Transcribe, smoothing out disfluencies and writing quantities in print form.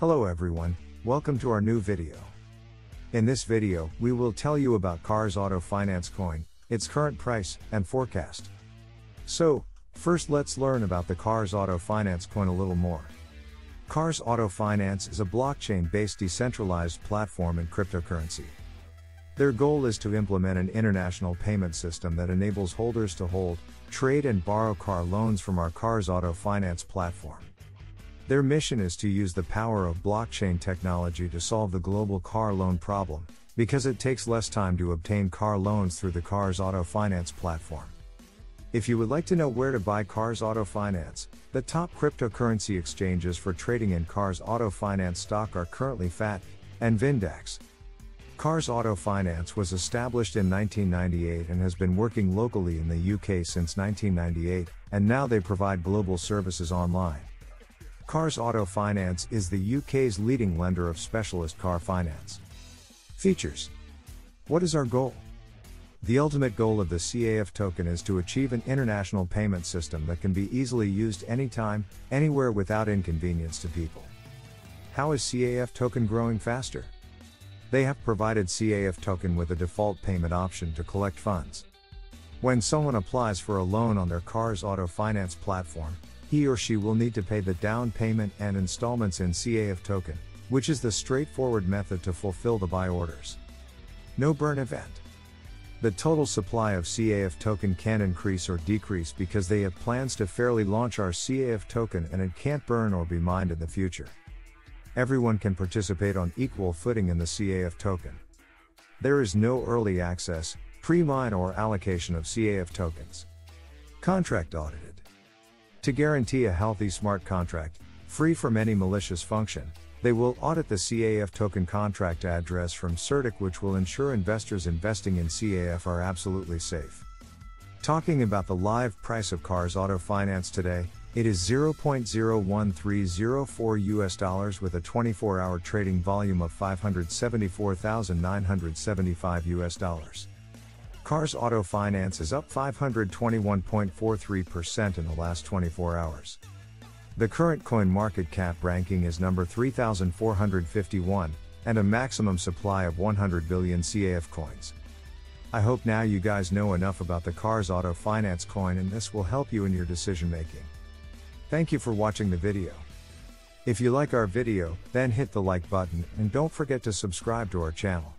Hello everyone, welcome to our new video. In this video, we will tell you about Cars Auto Finance Coin, its current price, and forecast. So, first let's learn about the Cars Auto Finance Coin a little more. Cars Auto Finance is a blockchain-based decentralized platform and cryptocurrency. Their goal is to implement an international payment system that enables holders to hold, trade and borrow car loans from our Cars Auto Finance platform. Their mission is to use the power of blockchain technology to solve the global car loan problem, because it takes less time to obtain car loans through the Cars Auto Finance platform. If you would like to know where to buy Cars Auto Finance, the top cryptocurrency exchanges for trading in Cars Auto Finance stock are currently Fati and Vindax. Cars Auto Finance was established in 1998 and has been working locally in the UK since 1998, and now they provide global services online. Cars Auto Finance is the UK's leading lender of specialist car finance. Features. What is our goal? The ultimate goal of the CAF token is to achieve an international payment system that can be easily used anytime, anywhere without inconvenience to people. How is CAF token growing faster? They have provided CAF token with a default payment option to collect funds. When someone applies for a loan on their Cars Auto Finance platform, he or she will need to pay the down payment and installments in CAF token, which is the straightforward method to fulfill the buy orders. No burn event. The total supply of CAF token can increase or decrease because they have plans to fairly launch our CAF token and it can't burn or be mined in the future. Everyone can participate on equal footing in the CAF token. There is no early access, pre-mine or allocation of CAF tokens. Contract audited. To guarantee a healthy smart contract, free from any malicious function, they will audit the CAF token contract address from Certik, which will ensure investors investing in CAF are absolutely safe. Talking about the live price of Cars Auto Finance today, it is $0.01304 with a 24-hour trading volume of $574,975. Cars Auto Finance is up 521.43% in the last 24 hours. The current coin market cap ranking is number 3,451, and a maximum supply of 100 billion CAF coins. I hope now you guys know enough about the Cars Auto Finance coin and this will help you in your decision making. Thank you for watching the video. If you like our video, then hit the like button and don't forget to subscribe to our channel.